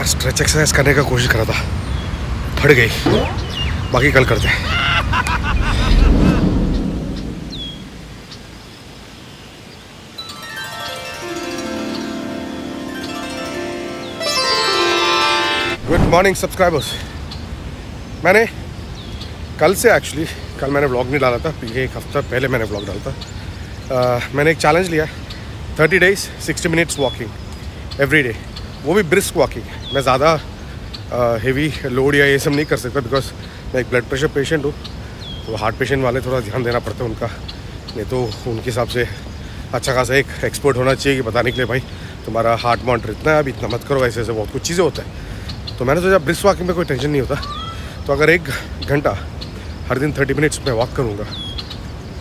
यार stretch exercise करने का कोशिश करा था, फट गई। बाकी कल करते हैं। Good morning subscribers. मैंने कल से कल मैंने व्लॉग नहीं डाला था, पिछले एक हफ्ता पहले मैंने व्लॉग डाला था। मैंने एक चैलेंज लिया, 30 days 60 minutes walking every day, वो भी ब्रिस्क वॉकिंग। मैं ज़्यादा हेवी लोड या ये सब नहीं कर सकता बिकॉज मैं एक ब्लड प्रेशर पेशेंट हूँ, तो हार्ट पेशेंट वाले थोड़ा ध्यान देना पड़ता है उनका, नहीं तो उनके हिसाब से अच्छा खासा एक एक्सपर्ट होना चाहिए कि बताने के लिए भाई तुम्हारा हार्ट मॉनिटर इतना है, अब इतना मत करो, ऐसे ऐसे बहुत कुछ चीज़ें होता है। तो मैंने सोचा ब्रिस्क वॉकिंग में कोई टेंशन नहीं होता, तो अगर 1 घंटा हर दिन 30 मिनट्स में वॉक करूँगा,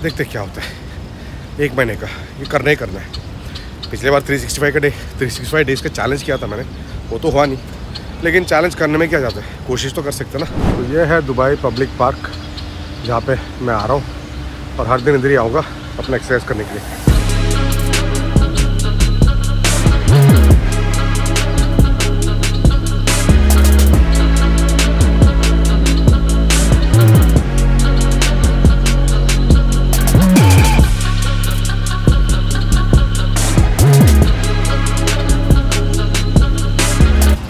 देखते क्या होता है। 1 महीने का ये करना ही करना है। पिछले बार 365 डेज़ का चैलेंज किया था मैंने, वो तो हुआ नहीं, लेकिन चैलेंज करने में क्या जाता है, कोशिश तो कर सकते ना। तो ये है दुबई पब्लिक पार्क जहाँ पे मैं आ रहा हूँ, और हर दिन इधर ही आऊँगा अपना एक्सरसाइज करने के लिए।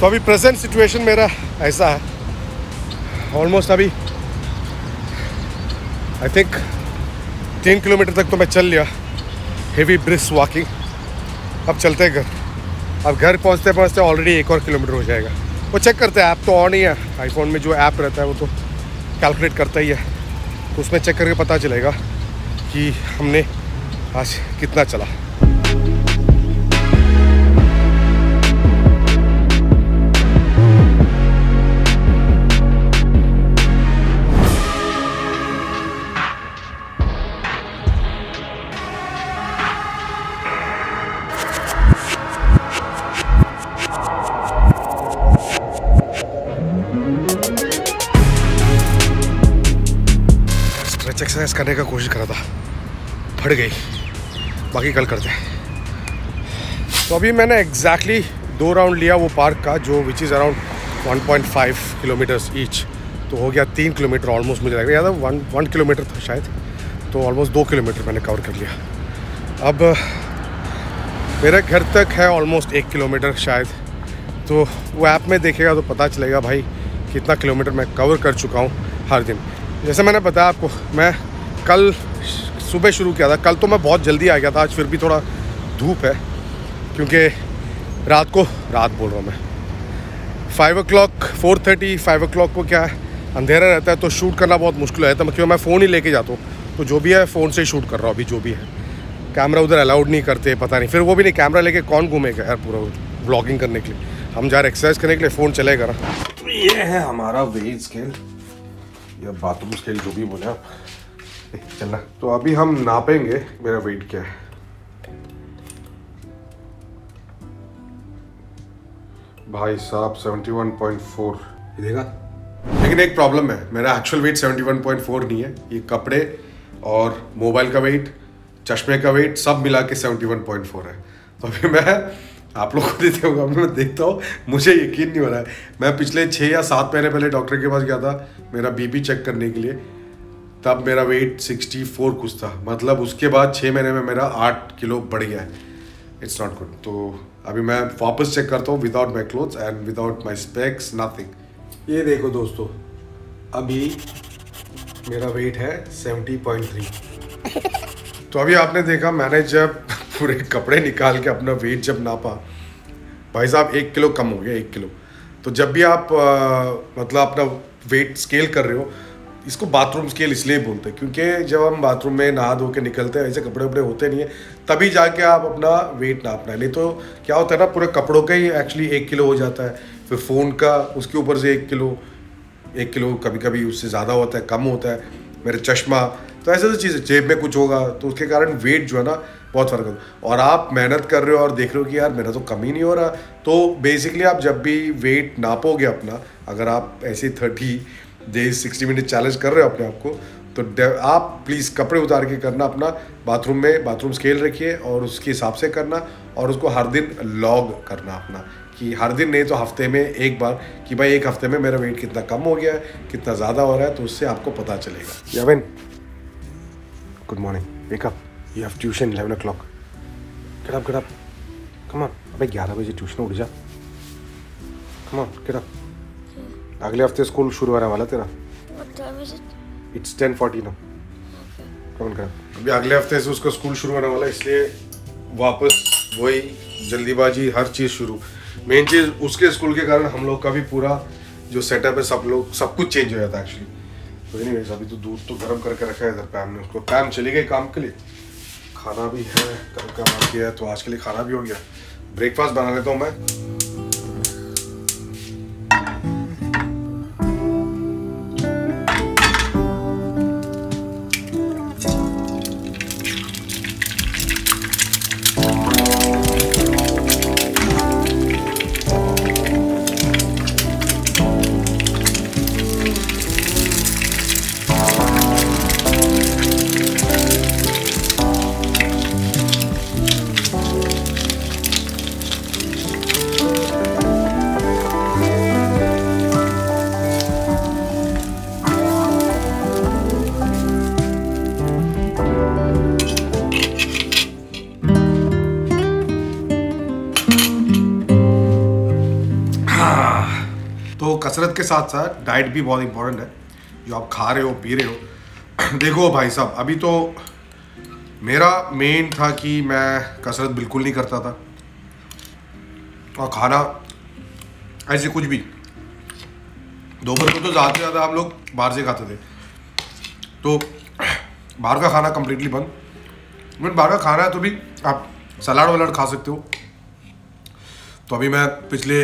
तो अभी प्रेजेंट सिचुएशन मेरा ऐसा है, ऑलमोस्ट अभी आई थिंक 3 किलोमीटर तक तो मैं चल लिया हेवी ब्रिस्क वॉकिंग। अब चलते हैं घर। अब घर पहुंचते पहुंचते ऑलरेडी 1 और किलोमीटर हो जाएगा। वो चेक करते हैं, ऐप तो ऑन ही है, आईफोन में जो ऐप रहता है वो तो कैलकुलेट करता ही है, तो उसमें चेक करके पता चलेगा कि हमने आज कितना चला। एक्सरसाइज करने का कोशिश करा था, फट गई। बाकी कल करते हैं। तो अभी मैंने एग्जैक्टली 2 राउंड लिया वो पार्क का, जो which is around 1.5 kilometres each, तो हो गया 3 किलोमीटर ऑलमोस्ट। मुझे लग रहा था 1 किलोमीटर था शायद, तो ऑलमोस्ट 2 किलोमीटर मैंने कवर कर लिया। अब मेरे घर तक है ऑलमोस्ट 1 किलोमीटर शायद, तो वो ऐप में देखेगा तो पता चलेगा भाई कितना किलोमीटर मैं कवर कर चुका हूँ हर दिन। जैसे मैंने बताया आपको, मैं कल सुबह शुरू किया था, कल तो मैं बहुत जल्दी आ गया था, आज फिर भी थोड़ा धूप है क्योंकि रात बोल रहा हूँ मैं, 5 o'clock 4:30 5 o'clock को क्या है अंधेरा रहता है, तो शूट करना बहुत मुश्किल है, तो क्योंकि मैं फ़ोन ही लेके जाता हूँ, तो जो भी है फ़ोन से ही शूट कर रहा हूँ अभी जो भी है। कैमरा उधर अलाउड नहीं करते, पता नहीं, फिर वो भी नहीं, कैमरा लेके कौन घूमेगा यार पूरा व्लॉगिंग करने के लिए। हम जा रहे एक्सरसाइज करने के लिए, फ़ोन चलेगा ना। ये है हमारा वेट स्केल या बाथरूम स्केल जो भी बोले आप, चलना। तो अभी हम नापेंगे मेरा वेट क्या है। भाई साहब 71.4 देखा, लेकिन एक प्रॉब्लम है, मेरा एक्चुअल वेट 71.4 नहीं है, ये कपड़े और मोबाइल का वेट, चश्मे का वेट सब मिला के 71.4 है। तो अभी मैं आप लोग को देते होगा, मैं देखता हूँ, मुझे यकीन नहीं हो रहा है। मैं पिछले 6 या 7 महीने पहले डॉक्टर के पास गया था मेरा बीपी चेक करने के लिए, तब मेरा वेट 64 कुछ था, मतलब उसके बाद 6 महीने में मेरा 8 किलो बढ़ गया है। It's not good. तो अभी मैं वापस चेक करता हूँ without my clothes and without my specs, nothing. ये देखो दोस्तों, अभी मेरा वेट है 70.3। तो अभी आपने देखा, मैंने जब पूरे कपड़े निकाल के अपना वेट जब नापा, भाई साहब 1 किलो कम हो गया, 1 किलो। तो जब भी आप मतलब अपना वेट स्केल कर रहे हो, इसको बाथरूम स्केल इसलिए बोलते हैं क्योंकि जब हम बाथरूम में नहा धो के निकलते हैं, ऐसे कपड़े वपड़े होते नहीं है, तभी जाके आप अपना वेट नापना है। नहीं तो क्या होता है ना, पूरे कपड़ों का ही एक्चुअली 1 किलो हो जाता है, फिर फ़ोन का उसके ऊपर से 1 किलो कभी कभी उससे ज़्यादा होता है, कम होता है, मेरा चश्मा, तो ऐसे तो चीज़ें, जेब में कुछ होगा, तो उसके कारण वेट जो है ना बहुत फ़र्क होता है। और आप मेहनत कर रहे हो और देख रहे हो कि यार मेरा तो कम ही नहीं हो रहा, तो बेसिकली आप जब भी वेट नापोगे अपना, अगर आप ऐसे 30 days 60 minutes चैलेंज कर रहे हो अपने आप को, तो आप प्लीज़ कपड़े उतार के करना अपना, बाथरूम में बाथरूम स्केल रखिए और उसके हिसाब से करना, और उसको हर दिन लॉग करना अपना कि हर दिन नहीं तो हफ्ते में एक बार कि भाई एक हफ्ते में मेरा वेट कितना कम हो गया है, कितना ज़्यादा हो रहा है, तो उससे आपको पता चलेगा। याविन, good morning, wake up, you have tuition 11 o'clock, get up, come on. अबे 11 बजे ट्यूशन, उठ जा, कम ऑन गेट अप। अगले हफ्ते स्कूल शुरू होने वाला तेरा। It's 10:40 now, come on get up. अभी अगले हफ्ते से उसका स्कूल शुरू होने वाला है, इसलिए वापस वही जल्दीबाजी, हर चीज़ शुरू। मेन चीज़ उसके स्कूल के कारण हम लोग का भी पूरा जो सेटअप है, सब कुछ चेंज हो जाता है एक्चुअली। तो एनीवेज अभी तो दूध तो गर्म करके रखा है इधर पैम ने, उसको पैम चली गई काम के लिए। खाना भी है, कल का बन गया तो आज के लिए खाना भी हो गया। ब्रेकफास्ट बना लेता हूँ मैं। कसरत के साथ साथ डाइट भी बहुत इम्पोर्टेंट है, जो आप खा रहे हो, पी रहे हो। देखो भाई साहब, अभी तो मेरा मेन था कि मैं कसरत बिल्कुल नहीं करता था और खाना ऐसे कुछ भी। दोपहर को तो ज़्यादा से ज़्यादा हम लोग बाहर से खाते थे, तो बाहर का खाना कम्प्लीटली बंद। बट बाहर का खाना है तो भी आप सलाद वलाड खा सकते हो। तो अभी मैं पिछले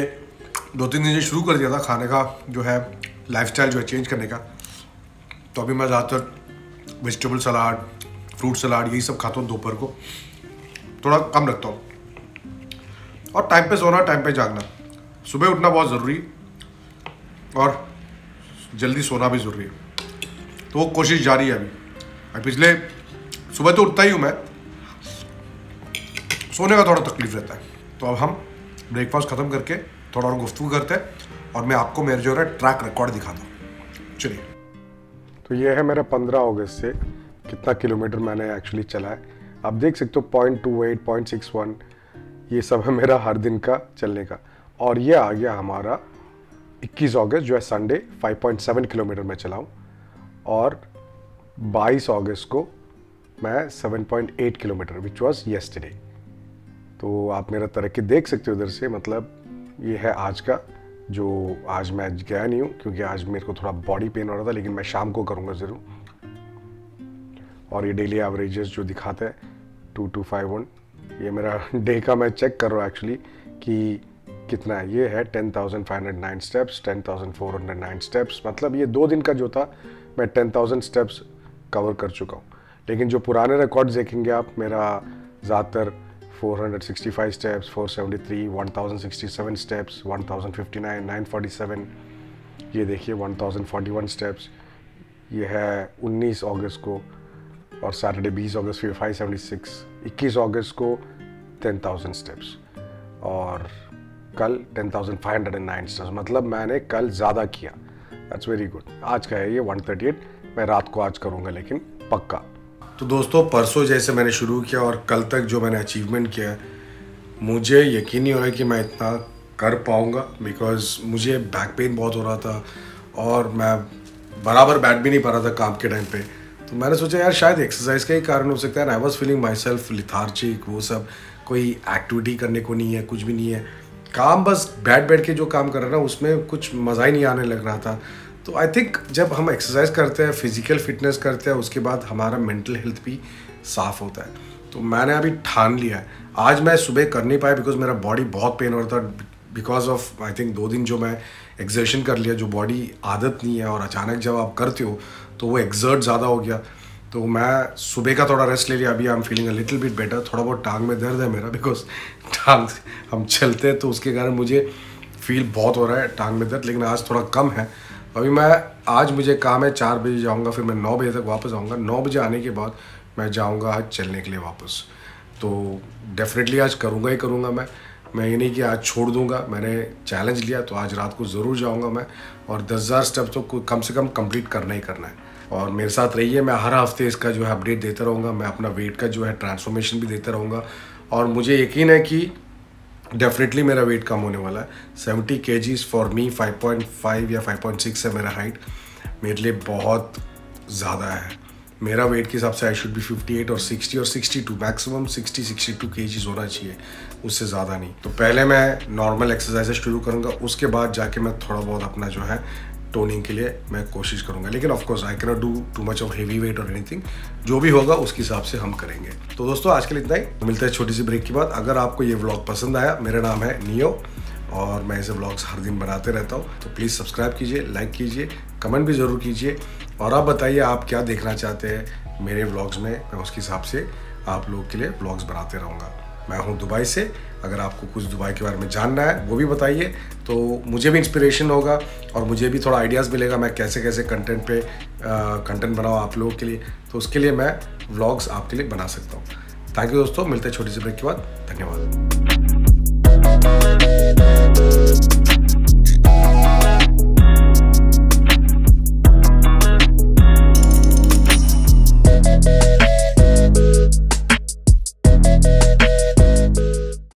2-3 दिन से शुरू कर दिया था खाने का जो है लाइफस्टाइल जो है चेंज करने का। तो अभी मैं ज़्यादातर वेजिटेबल सलाद, फ्रूट सलाद, यही सब खाता हूँ। दोपहर को थोड़ा कम रखता हूँ। और टाइम पे सोना, टाइम पे जागना, सुबह उठना बहुत ज़रूरी है और जल्दी सोना भी ज़रूरी है। तो वो कोशिश जारी है अभी। पिछले सुबह तो उठता ही हूँ मैं, सोने का थोड़ा तकलीफ रहता है। तो अब हम ब्रेकफास्ट ख़त्म करके थोड़ा और गुफ्तगू करते हैं और मैं आपको मेरे जो है ट्रैक रिकॉर्ड दिखाता हूँ। चलिए, तो ये है मेरा 15 अगस्त से कितना किलोमीटर मैंने एक्चुअली चला है। आप देख सकते हो 0.28, 0.61, ये सब है मेरा हर दिन का चलने का। और ये आ गया हमारा 21 अगस्त जो है संडे, 5.7 किलोमीटर मैं चला हूँ। और 22 अगस्त को मैं 7.8 किलोमीटर विच वॉज येस्टरडे। तो आप मेरा तरक्की देख सकते हो उधर से। मतलब ये है आज का, जो आज मैं गया नहीं हूँ क्योंकि आज मेरे को थोड़ा बॉडी पेन हो रहा था, लेकिन मैं शाम को करूँगा ज़रूर। और ये डेली एवरेजेस जो दिखाते हैं 2251, ये मेरा डे का मैं चेक कर रहा हूँ एक्चुअली कि कितना है। ये है 10,509 स्टेप्स, 10,409 स्टेप्स। मतलब ये 2 दिन का जो था, मैं 10,000 स्टेप्स कवर कर चुका हूँ। लेकिन जो पुराने रिकॉर्ड्स देखेंगे आप, मेरा ज़्यादातर 465 स्टेप्स, 473, 1067 स्टेप्स, 1059, 947, ये देखिए 1041 स्टेप्स। ये है 19 अगस्त को, और सैटरडे 20 अगस्त फिर 576, 21 अगस्त को 10,000 स्टेप्स, और कल 10,509 स्टेप्स। मतलब मैंने कल ज़्यादा किया, दैट्स वेरी गुड। आज का है ये 138, मैं रात को आज करूँगा लेकिन पक्का। तो दोस्तों, परसों जैसे मैंने शुरू किया और कल तक जो मैंने अचीवमेंट किया है, मुझे यकीन नहीं हो रहा कि मैं इतना कर पाऊँगा। बिकॉज़ मुझे बैक पेन बहुत हो रहा था और मैं बराबर बैठ भी नहीं पा रहा था काम के टाइम पे। तो मैंने सोचा यार शायद एक्सरसाइज का ही कारण हो सकता है। I was feeling myself lethargic, वो सब, कोई एक्टिविटी करने को नहीं है, कुछ भी नहीं है। काम बस बैठ बैठ के जो काम कर रहा था उसमें कुछ मज़ा ही नहीं आने लग रहा था। तो आई थिंक जब हम एक्सरसाइज करते हैं, फिजिकल फिटनेस करते हैं, उसके बाद हमारा मेंटल हेल्थ भी साफ़ होता है। तो मैंने अभी ठान लिया है। आज मैं सुबह कर नहीं पाया बिकॉज मेरा बॉडी बहुत पेन हो रहा था, बिकॉज ऑफ आई थिंक 2 दिन जो मैं एक्सर्शन कर लिया, जो बॉडी आदत नहीं है और अचानक जब आप करते हो तो वो एक्सर्ट ज़्यादा हो गया। तो मैं सुबह का थोड़ा रेस्ट ले लिया। अभी I am feeling a little bit better. थोड़ा बहुत टांग में दर्द है मेरा, बिकॉज टांग हम चलते हैं तो उसके कारण मुझे फील बहुत हो रहा है टांग में दर्द, लेकिन आज थोड़ा कम है। अभी मैं, आज मुझे काम है, 4 बजे जाऊंगा, फिर मैं 9 बजे तक वापस आऊंगा। 9 बजे आने के बाद मैं जाऊंगा आज चलने के लिए वापस। तो डेफिनेटली आज करूंगा ही करूंगा मैं। मैं ये नहीं कि आज छोड़ दूंगा, मैंने चैलेंज लिया तो आज रात को ज़रूर जाऊंगा मैं, और 10,000 स्टेप तो कम से कम कंप्लीट करना ही करना है। और मेरे साथ रहिए, मैं हर हफ्ते इसका जो है अपडेट देता रहूँगा, मैं अपना वेट का जो है ट्रांसफॉर्मेशन भी देता रहूँगा, और मुझे यकीन है कि डेफिनेटली मेरा वेट कम होने वाला है। 70 kgs फॉर मी, 5.5 या 5.6 है मेरा हाइट, मेरे लिए बहुत ज़्यादा है। मेरा वेट के हिसाब से आई शुड बी 58 और 60 और 62, मैक्सिमम 60-62 kgs होना चाहिए, उससे ज़्यादा नहीं। तो पहले मैं नॉर्मल एक्सरसाइजेस शुरू करूँगा, उसके बाद जाके मैं थोड़ा बहुत अपना जो है टोनिंग के लिए मैं कोशिश करूँगा, लेकिन of course I can not do too much of heavy weight और एनीथिंग, जो भी होगा उसके हिसाब से हम करेंगे। तो दोस्तों आज के लिए इतना ही, मिलता है छोटी सी ब्रेक के बाद। अगर आपको ये व्लॉग पसंद आया, मेरा नाम है नियो और मैं ऐसे व्लॉग्स हर दिन बनाते रहता हूँ, तो प्लीज़ सब्सक्राइब कीजिए, लाइक कीजिए, कमेंट भी ज़रूर कीजिए, और आप बताइए आप क्या देखना चाहते हैं मेरे व्लॉग्स में, मैं उसके हिसाब से आप लोग के लिए व्लॉग्स बनाते रहूँगा। मैं हूँ दुबई से, अगर आपको कुछ दुबई के बारे में जानना है वो भी बताइए, तो मुझे भी इंस्पिरेशन होगा और मुझे भी थोड़ा आइडियाज़ मिलेगा मैं कैसे कैसे कंटेंट पे कंटेंट बनाऊँ आप लोगों के लिए, तो उसके लिए मैं व्लॉग्स आपके लिए बना सकता हूँ। थैंक यू दोस्तों, मिलते हैं छोटी सी ब्रेक के बाद। धन्यवाद।